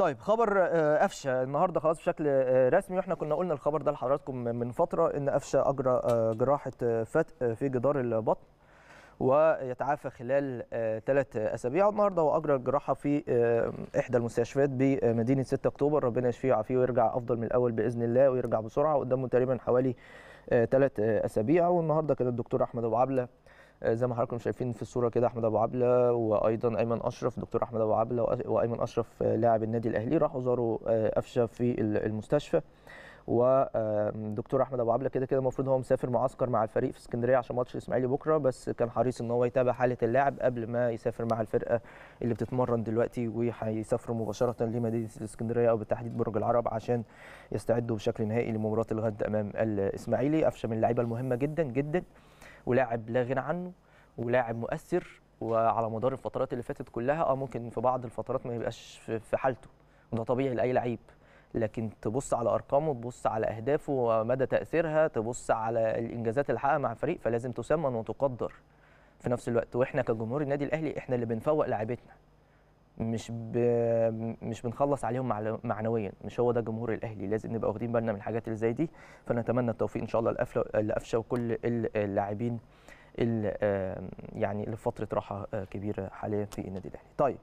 طيب خبر أفشة النهارده خلاص بشكل رسمي، واحنا كنا قلنا الخبر ده لحضراتكم من فتره ان أفشة اجرى جراحه فتق في جدار البطن ويتعافى خلال 3 أسابيع، والنهارده هو اجرى الجراحه في احدى المستشفيات بمدينه 6 أكتوبر. ربنا يشفيه ويعافيه ويرجع افضل من الاول باذن الله، ويرجع بسرعه. قدامه تقريبا حوالي 3 أسابيع. والنهارده كان الدكتور احمد ابو عبلة زي ما حضراتكم شايفين في الصوره كده، احمد ابو عبلة وايضا ايمن اشرف، دكتور احمد ابو عبلة وايمن اشرف لاعب النادي الاهلي، راحوا زاروا أفشة في المستشفى. ودكتور احمد ابو عبلة كده كده المفروض هو مسافر معسكر مع الفريق في اسكندريه عشان ماتش الاسماعيلي بكره، بس كان حريص ان هو يتابع حاله اللاعب قبل ما يسافر مع الفرقه اللي بتتمرن دلوقتي، وهيسافروا مباشره لمدينه الاسكندريه او بالتحديد برج العرب عشان يستعدوا بشكل نهائي لمباراه الغد امام الاسماعيلي. أفشة من اللعيبه المهمه جدا جدا، ولاعب لا غنى عنه، ولاعب مؤثر، وعلى مدار الفترات اللي فاتت كلها ممكن في بعض الفترات ما يبقاش في حالته، وده طبيعي لاي لعيب، لكن تبص على ارقامه، تبص على اهدافه ومدى تاثيرها، تبص على الانجازات اللي حققها مع الفريق، فلازم تسمن وتقدر في نفس الوقت. واحنا كجمهور النادي الاهلي احنا اللي بنفوق لاعيبتنا، مش بنخلص عليهم معنويا، مش هو ده جمهور الاهلي. لازم نبقى واخدين بالنا من الحاجات اللي زي دي. فنتمنى التوفيق ان شاء الله لأفشة وكل اللاعبين اللي يعني لفتره راحه كبيره حاليا في النادي الاهلي. طيب